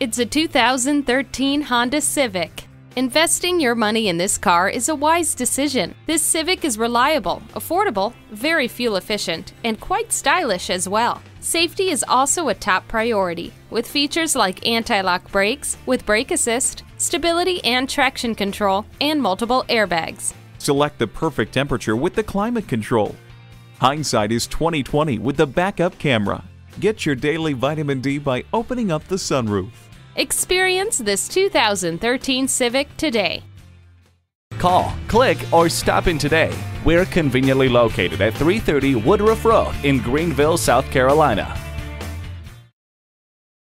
It's a 2013 Honda Civic. Investing your money in this car is a wise decision. This Civic is reliable, affordable, very fuel efficient, and quite stylish as well. Safety is also a top priority, with features like anti-lock brakes with brake assist, stability and traction control, and multiple airbags. Select the perfect temperature with the climate control. Hindsight is 20/20 with the backup camera. Get your daily vitamin D by opening up the sunroof. Experience this 2013 Civic today. Call, click, or stop in today. We're conveniently located at 330 Woodruff Road in Greenville, South Carolina.